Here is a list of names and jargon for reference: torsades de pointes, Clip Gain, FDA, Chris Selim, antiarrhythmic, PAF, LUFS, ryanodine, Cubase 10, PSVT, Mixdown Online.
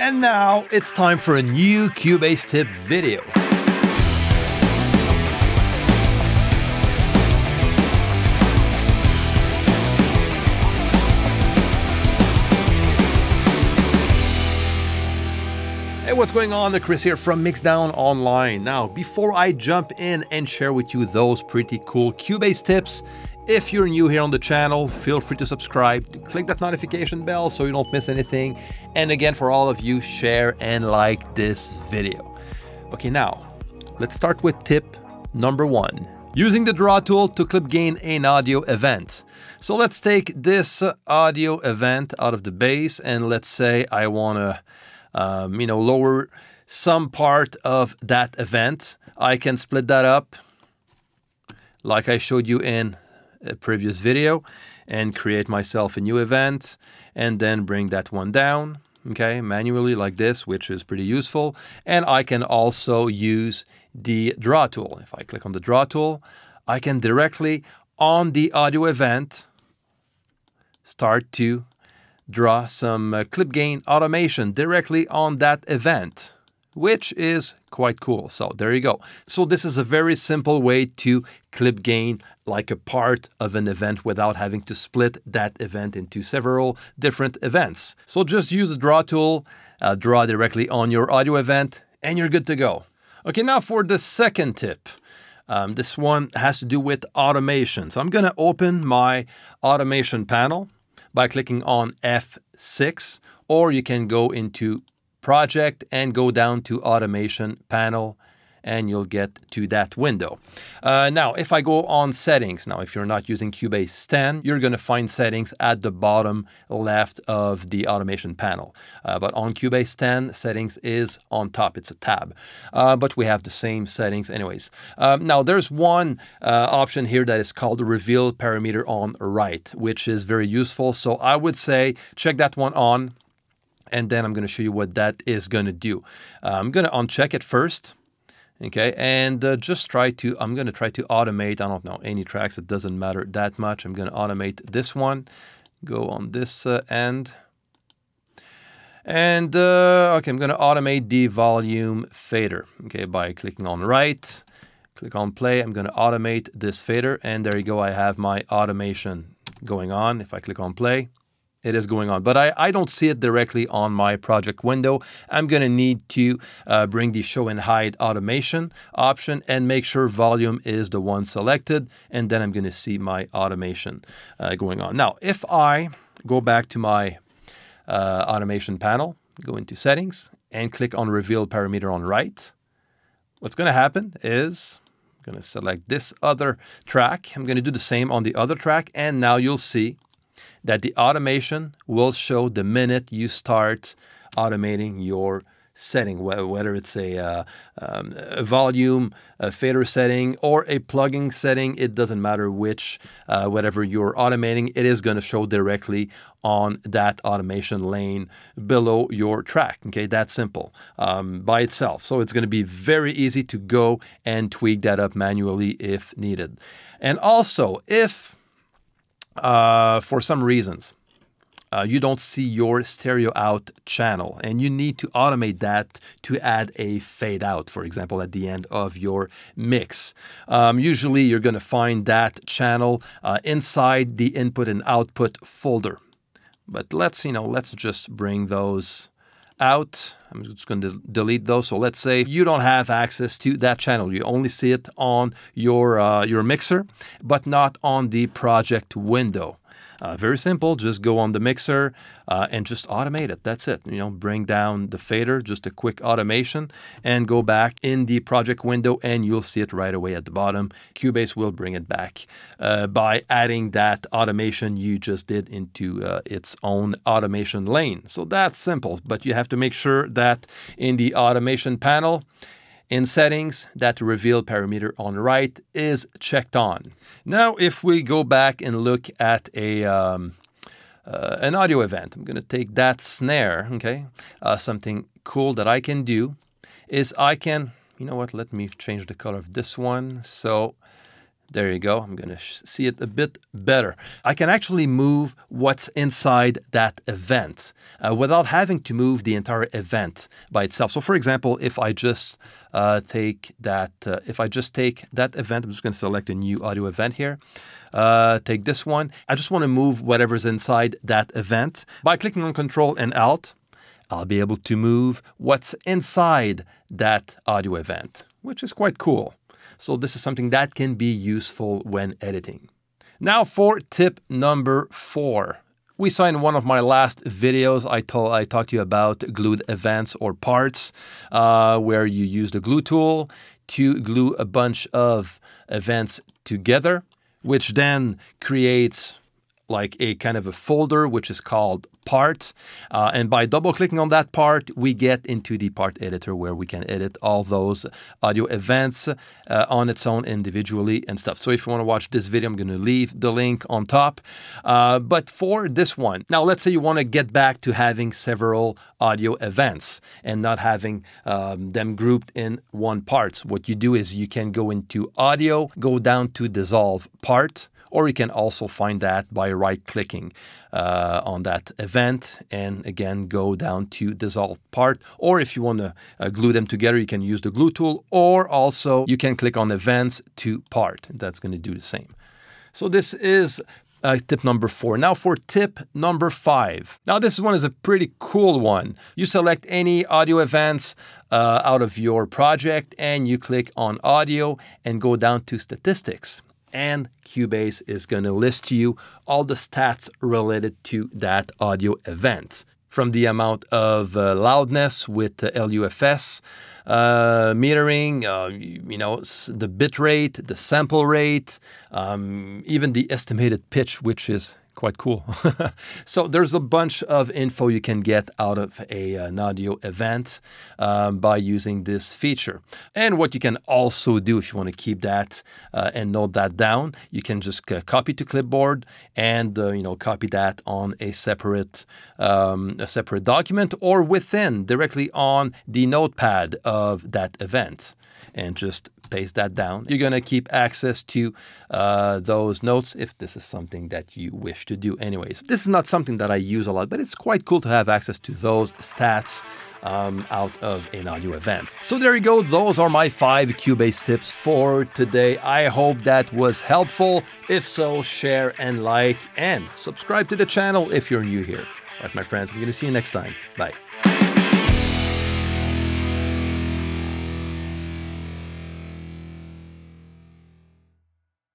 And now it's time for a new Cubase tip video. Hey, what's going on? Chris here from Mixdown Online. Now, before I jump in and share with you those pretty cool Cubase tips, if you're new here on the channel, feel free to subscribe, to click that notification bell so you don't miss anything. And again, for all of you, share and like this video. Okay, now let's start with tip number one. Using the draw tool to clip gain an audio event. So let's take this audio event out of the base and let's say I want to lower some part of that event. I can split that up like I showed you in a previous video and create myself a new event and then bring that one down, okay, manually like this, which is pretty useful. And I can also use the draw tool. If I click on the draw tool, I can directly on the audio event start to draw some clip gain automation directly on that event, which is quite cool. So there you go. So this is a very simple way to clip gain like a part of an event without having to split that event into several different events. So just use the draw tool, draw directly on your audio event, and you're good to go. Okay, now for the second tip. This one has to do with automation. So I'm going to open my automation panel by clicking on F6, or you can go into Project and go down to Automation Panel, and you'll get to that window. Now, if I go on Settings, now if you're not using Cubase 10, you're going to find Settings at the bottom left of the Automation Panel. But on Cubase 10, Settings is on top. It's a tab. But we have the same settings anyways. Now, there's one option here that is called Reveal Parameter on Right, which is very useful. So I would say check that one on, and then I'm going to show you what that is going to do. I'm going to uncheck it first. Okay, and I'm going to try to automate, I don't know, any tracks. It doesn't matter that much. I'm going to automate this one, go on this end. And okay, I'm going to automate the volume fader, okay, by clicking on right, click on play. I'm going to automate this fader, and there you go. I have my automation going on. If I click on play, it is going on, but I don't see it directly on my project window. I'm going to need to bring the show and hide automation option and make sure volume is the one selected. And then I'm going to see my automation going on. Now, if I go back to my automation panel, go into settings and click on reveal parameter on right, what's going to happen is I'm going to select this other track. I'm going to do the same on the other track. And now you'll see that the automation will show the minute you start automating your setting, whether it's a volume, a fader setting, or a plugging setting. It doesn't matter which, whatever you're automating, it is going to show directly on that automation lane below your track. Okay, that's simple by itself. So it's going to be very easy to go and tweak that up manually if needed. And also, if for some reasons, you don't see your stereo out channel and you need to automate that to add a fade out, for example, at the end of your mix. Usually you're going to find that channel inside the input and output folder. But let's just bring those out. I'm just going to delete those. So let's say you don't have access to that channel. You only see it on your mixer, but not on the project window. Very simple. Just go on the mixer and just automate it. That's it. Bring down the fader, just a quick automation, and go back in the project window, and you'll see it right away at the bottom. Cubase will bring it back by adding that automation you just did into its own automation lane. So that's simple, but you have to make sure that in the automation panel, in settings, that reveal parameter on the right is checked on. Now, if we go back and look at an audio event, I'm going to take that snare, okay? Something cool that I can do is I can, let me change the color of this one. So There you go. I'm going to see it a bit better. I can actually move what's inside that event without having to move the entire event by itself. So for example, if I just take that event, I'm just going to select a new audio event here. Take this one. I just want to move whatever's inside that event. By clicking on Control and Alt, I'll be able to move what's inside that audio event, which is quite cool. So this is something that can be useful when editing. Now for tip number 4. We saw in one of my last videos, I talked to you about glued events or parts, where you use the glue tool to glue a bunch of events together, which then creates like a kind of a folder, which is called part. And by double clicking on that part, we get into the part editor where we can edit all those audio events on its own individually and stuff. So if you want to watch this video, I'm going to leave the link on top. But for this one, now let's say you want to get back to having several audio events and not having them grouped in one part. So what you do is you can go into audio, go down to dissolve part, or you can also find that by right-clicking on that event and again go down to dissolve part. Or if you want to glue them together, you can use the glue tool, or also you can click on events to part. That's going to do the same. So this is tip number 4. Now for tip number 5. Now this one is a pretty cool one. You select any audio events out of your project and you click on audio and go down to statistics. And Cubase is going to list to you all the stats related to that audio event, from the amount of loudness with LUFS, metering, you know, the bit rate, the sample rate, even the estimated pitch, which is quite cool. So there's a bunch of info you can get out of an audio event by using this feature. And what you can also do, if you want to keep that and note that down, you can just copy to clipboard and you know, copy that on a separate document or within directly on the notepad of that event, and just paste that down. You're going to keep access to those notes if this is something that you wish to do. Anyways, this is not something that I use a lot, but it's quite cool to have access to those stats out of an audio event. So there you go. Those are my 5 Cubase tips for today. I hope that was helpful. If so, share and like and subscribe to the channel if you're new here. All right, my friends, I'm going to see you next time. Bye.